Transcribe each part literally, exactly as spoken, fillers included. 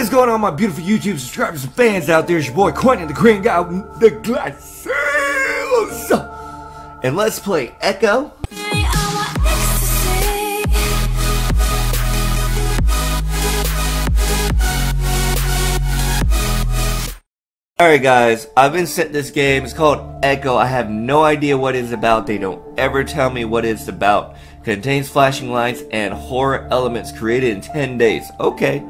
What is going on, my beautiful YouTube subscribers and fans out there? It's your boy Quentin, the Korean guy with the glasses, and let's play Echo. Alright guys, I've been sent this game. It's called Echo. I have no idea what it's about. They don't ever tell me what it's about. Contains flashing lights and horror elements. Created in ten days. Okay.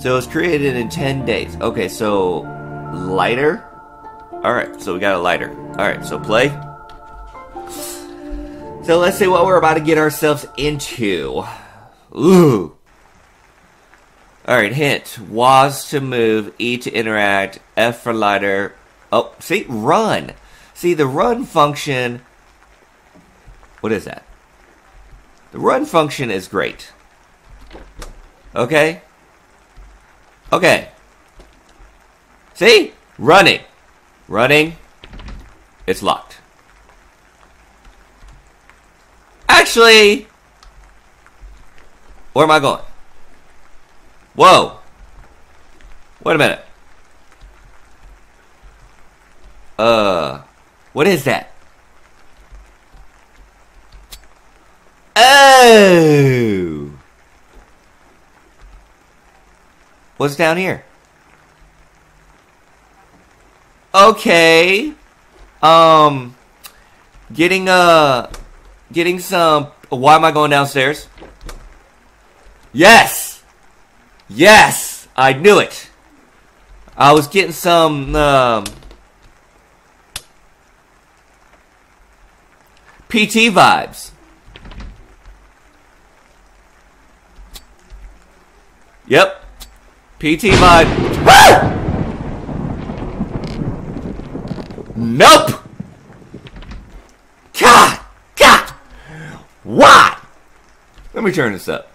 So it's created in ten days. Okay, so lighter. Alright, so we got a lighter. Alright, so play. So let's see what we're about to get ourselves into. Ooh. Alright, hint. Was to move, E to interact, F for lighter. Oh, see? Run! See, the run function... What is that? The run function is great. Okay? Okay. See? Running. Running. It's locked. Actually... Where am I going? Whoa! Wait a minute. Uh, what is that? Oh! What's down here? Okay. Um, getting, uh, getting some... Why am I going downstairs? Yes! Yes! I knew it! I was getting some, um... P T vibes. Yep. P T vibe. Ah! Nope! God! God! Why? Let me turn this up.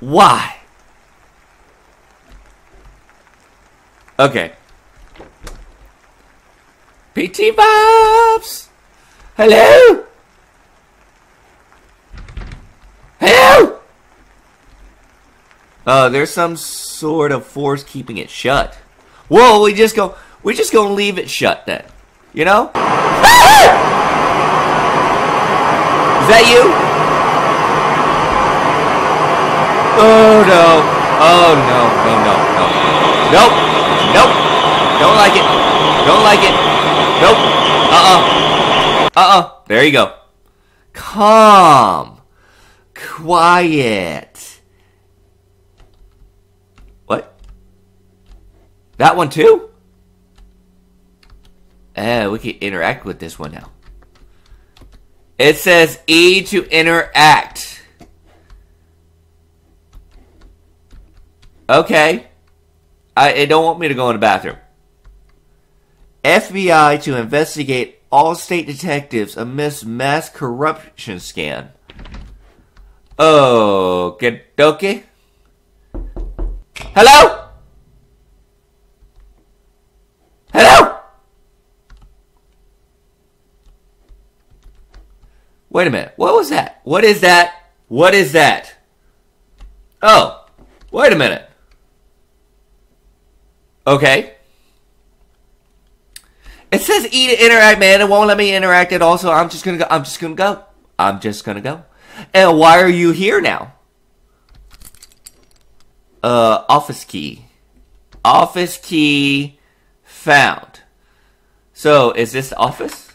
Why? Okay. P T Bobs! Hello? Hello? Uh, there's some sort of force keeping it shut. Whoa, we just go, we just gonna leave it shut then. You know? Is that you? Oh no, oh no, no, no, no, nope, nope, don't like it, don't like it, nope, uh-uh, uh-uh, there you go. Calm, quiet. What? That one too? Eh, we can interact with this one now. It says E to interact. Okay. I, it don't want me to go in the bathroom. F B I to investigate all state detectives amidst mass corruption scan. Okay, dokie. Hello? Hello? Wait a minute. What was that? What is that? What is that? Oh. Wait a minute. Okay. It says E to interact, man. It won't let me interact at all, so I'm just gonna go. I'm just gonna go. I'm just gonna go. And why are you here now? Uh, office key. Office key found. So, is this the office?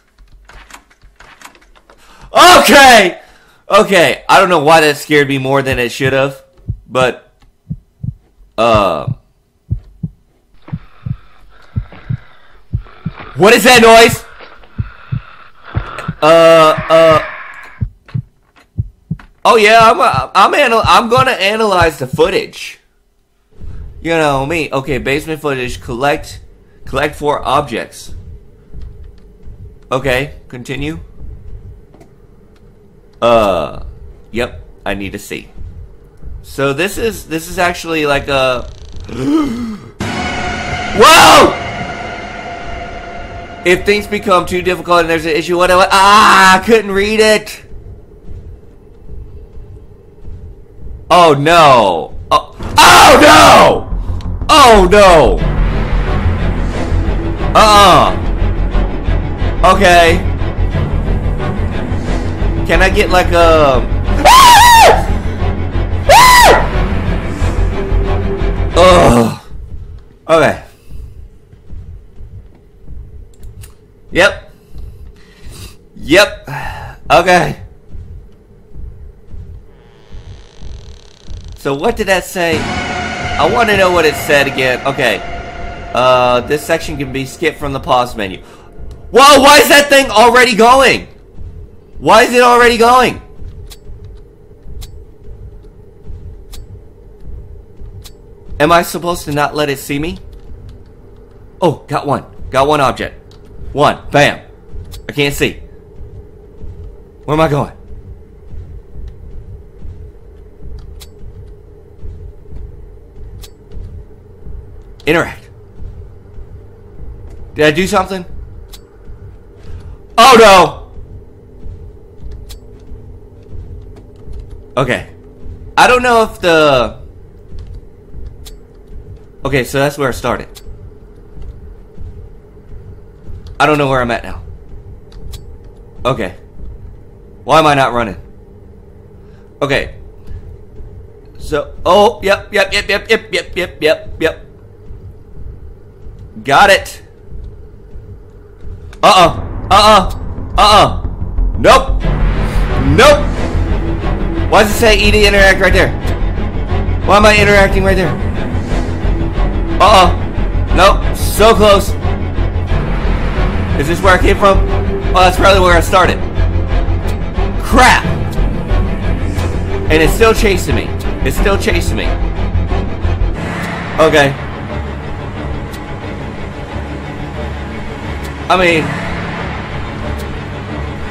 Okay! Okay, I don't know why that scared me more than it should have, but... Uh... What is that noise? Uh, uh. Oh yeah, I'm uh, I'm anal I'm gonna analyze the footage. You know me. Okay, basement footage. Collect, collect four objects. Okay, continue. Uh, yep. I need to see. So this is this is actually like a. Whoa! If things become too difficult and there's an issue, what do I- Ah, I couldn't read it! Oh, no. Oh, Oh no! Oh no! Uh-uh. Okay. Can I get like a... Ugh. Okay. Yep. Yep. Okay. So what did that say? I want to know what it said again. Okay. Uh, this section can be skipped from the pause menu. Whoa, why is that thing already going? Why is it already going? Am I supposed to not let it see me? Oh, got one. Got one object. One. Bam. I can't see. Where am I going? Interact. Did I do something? Oh no! Okay. I don't know if the... Okay, so that's where I started. I don't know where I'm at now. Okay. Why am I not running? Okay. So, oh, yep, yep, yep, yep, yep, yep, yep, yep, yep. Got it. Uh-uh. Uh-uh. Uh-uh. Nope. Nope. Why does it say E D interact right there? Why am I interacting right there? Uh-uh. Nope. So close. Is this where I came from? Oh, that's probably where I started. Crap. And it's still chasing me. It's still chasing me. Okay. I mean,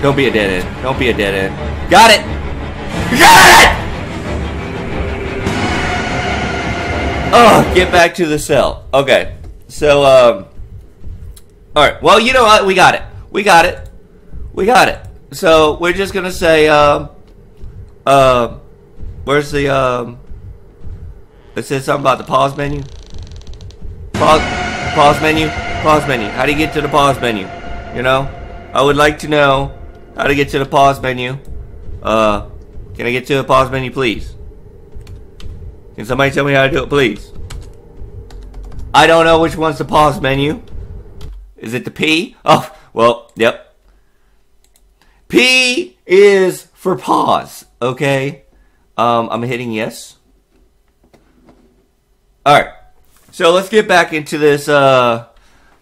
don't be a dead end. Don't be a dead end. Got it! Got it! Oh, get back to the cell. Okay. So, um... Alright. Well, you know what? We got it. We got it. We got it. So, we're just gonna say, um... Uh, where's the, um... It says something about the pause menu. Pause... Pause menu. Pause menu. How do you get to the pause menu? You know? I would like to know how to get to the pause menu. Uh, can I get to the pause menu, please? Can somebody tell me how to do it, please? I don't know which one's the pause menu. Is it the P? Oh, well, yep. P is for pause, okay? Um, I'm hitting yes. Alright, so let's get back into this, uh,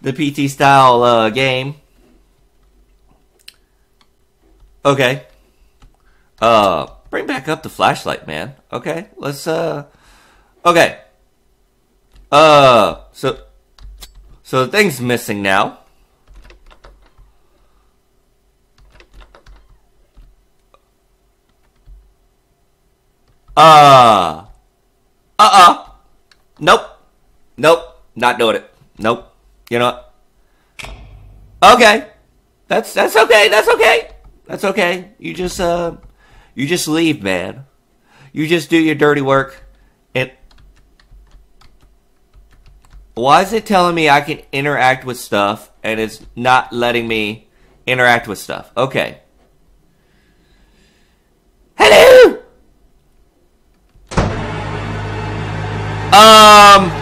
the P T style, uh, game. Okay. Uh, bring back up the flashlight, man. Okay, let's, uh... Okay. Uh, so, so the thing's missing now. Uh, uh-uh. Nope. Nope. Not doing it. Nope. You know what? Okay. That's, that's okay. That's okay. That's okay. You just, uh, you just leave, man. You just do your dirty work. And why is it telling me I can interact with stuff and it's not letting me interact with stuff? Okay. Hello! Um.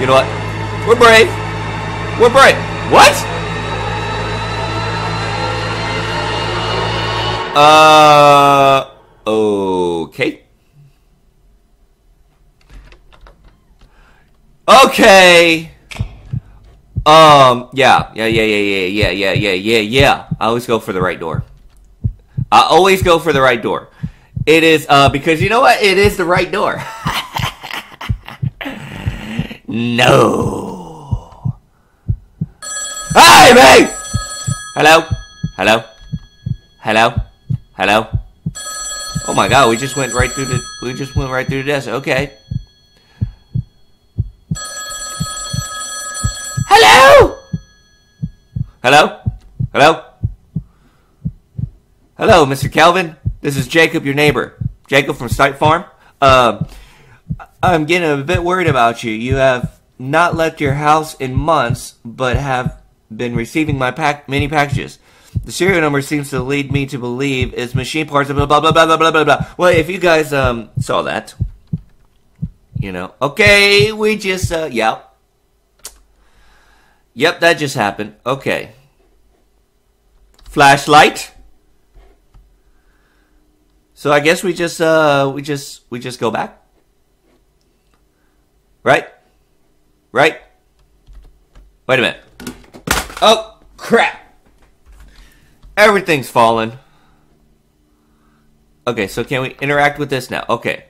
You know what? We're brave. We're brave. What? Uh. Okay. Okay. Um. Yeah. Yeah. Yeah. Yeah. Yeah. Yeah. Yeah. Yeah. Yeah. I always go for the right door. I always go for the right door. It is uh because you know what? It is the right door. No. Hey, mate. Hello. Hello. Hello. Hello. Oh my God! We just went right through the. We just went right through the desk. Okay. Hello? Hello? Hello? Hello, Mister Calvin. This is Jacob, your neighbor. Jacob from State Farm. Uh, I'm getting a bit worried about you. You have not left your house in months, but have been receiving my pack many packages. The serial number seems to lead me to believe it's machine parts, blah, blah, blah, blah, blah, blah, blah. Well, if you guys um saw that, you know, okay, we just, uh, yeah. Yep, that just happened. Okay. Flashlight. So I guess we just, uh, we just, we just go back. Right? Right? Wait a minute. Oh, crap. Everything's fallen. Okay, so can we interact with this now? Okay.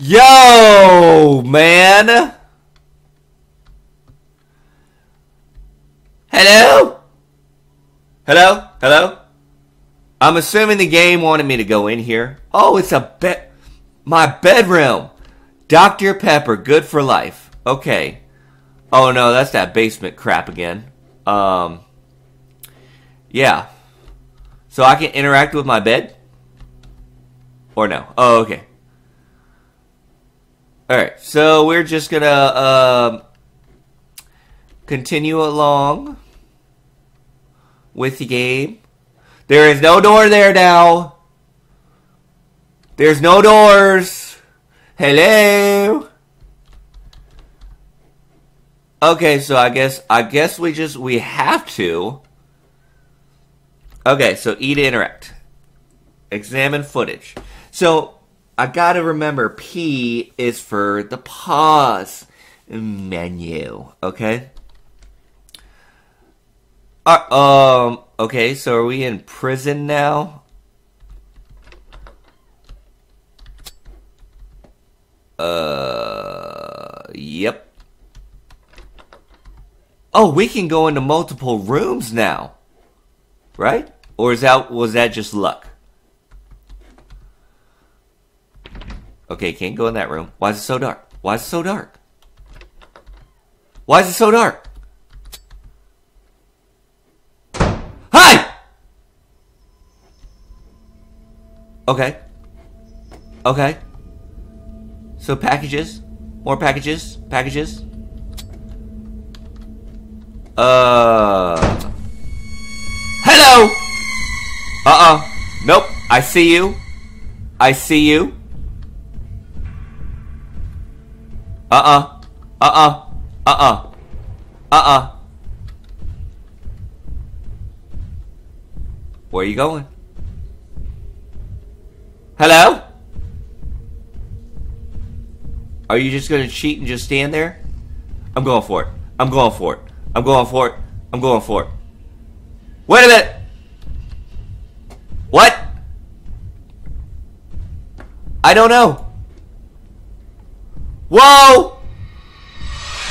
Yo, man. Hello? Hello? Hello? I'm assuming the game wanted me to go in here. Oh, it's a bed. My bedroom. Doctor Pepper, good for life. Okay. Oh, no, that's that basement crap again. Um... Yeah. So I can interact with my bed? Or no? Oh, okay. Alright, so we're just gonna uh, continue along with the game. There is no door there now. There's no doors. Hello. Okay, so I guess I guess we just we have to. Okay, so E to interact. Examine footage. So, I gotta remember P is for the pause menu, okay? Uh, um, okay, so are we in prison now? Uh, yep. Oh, we can go into multiple rooms now, right? Or is that, was that just luck? Okay, can't go in that room. Why is it so dark? Why is it so dark? Why is it so dark? Hi! Okay. Okay. So packages. More packages. Packages. Uh... Hello! Uh-uh. Nope. I see you. I see you. Uh-uh. Uh-uh. Uh-uh. Uh-uh. Where are you going? Hello? Are you just gonna cheat and just stand there? I'm going for it. I'm going for it. I'm going for it. I'm going for it. Wait a minute! What? I don't know. Whoa!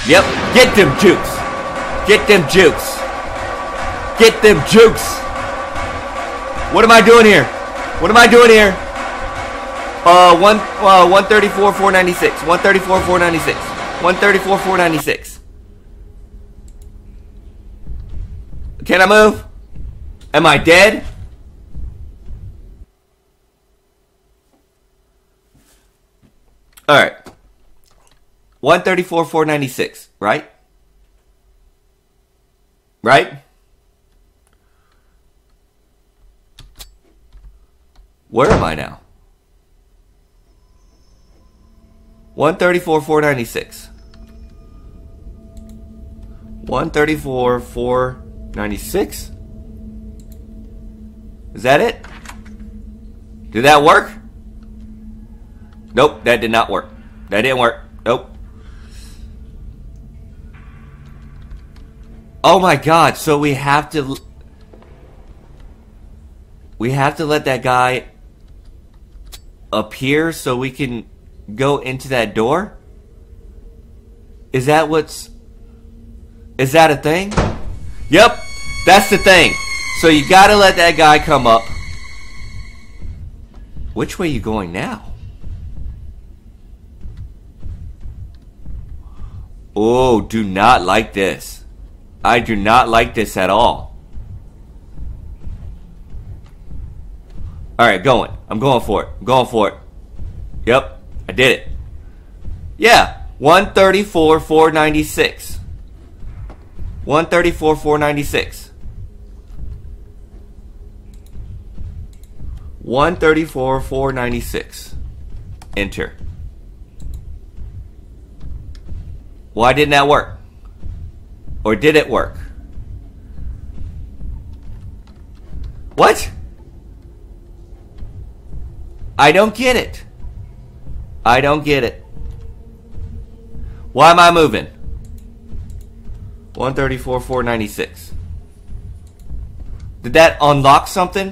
Yep, get them jukes. Get them jukes. Get them jukes. What am I doing here? What am I doing here? Uh, one, uh, one thirty-four, four ninety-six. one thirty-four, four ninety-six. one thirty-four, four ninety-six. Can I move? Am I dead? Alright. one thirty-four, four ninety-six, right? Right? Where am I now? one thirty-four, four ninety-six. one thirty-four, four ninety-six? Is that it? Did that work? Nope, that did not work. That didn't work. Nope. Oh my god, so we have to... We have to let that guy appear so we can go into that door? Is that what's... Is that a thing? Yep, that's the thing. So you gotta let that guy come up. Which way are you going now? Oh, do not like this. I do not like this at all. Alright, going. I'm going for it. I'm going for it. Yep. I did it. Yeah. one thirty-four, four ninety-six. one thirty-four, four ninety-six. one thirty-four, four ninety-six. Enter. Why didn't that work? Or did it work? What? I don't get it. I don't get it. Why am I moving? one thirty-four, four ninety-six. Did that unlock something?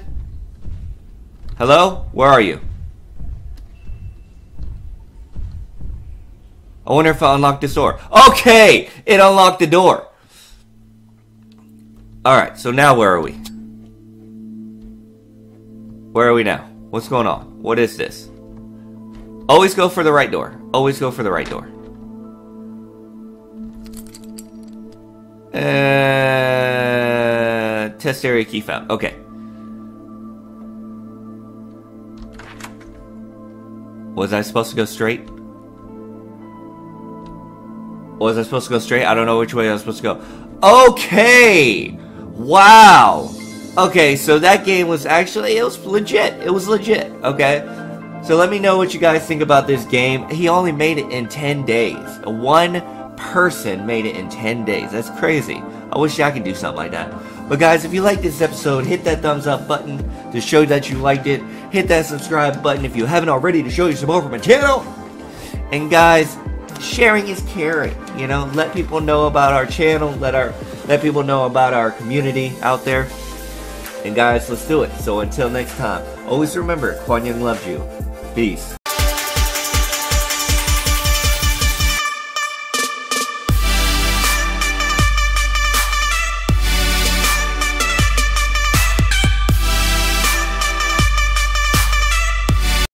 Hello? Where are you? I wonder if I unlocked this door. Okay! It unlocked the door. Alright, so now where are we? Where are we now? What's going on? What is this? Always go for the right door. Always go for the right door. Uh, test area key found. Okay. Was I supposed to go straight? Was I supposed to go straight? I don't know which way I was supposed to go. Okay! Wow! Okay, so that game was actually, it was legit. It was legit, okay? So let me know what you guys think about this game. He only made it in ten days. One person made it in ten days. That's crazy. I wish I could do something like that. But guys, if you liked this episode, hit that thumbs up button to show that you liked it. Hit that subscribe button if you haven't already to show you some more from my channel. And guys, sharing is caring, you know? Let people know about our channel. Let our let people know about our community out there. And guys, let's do it. So until next time, always remember, Kwon Young loves you. Peace.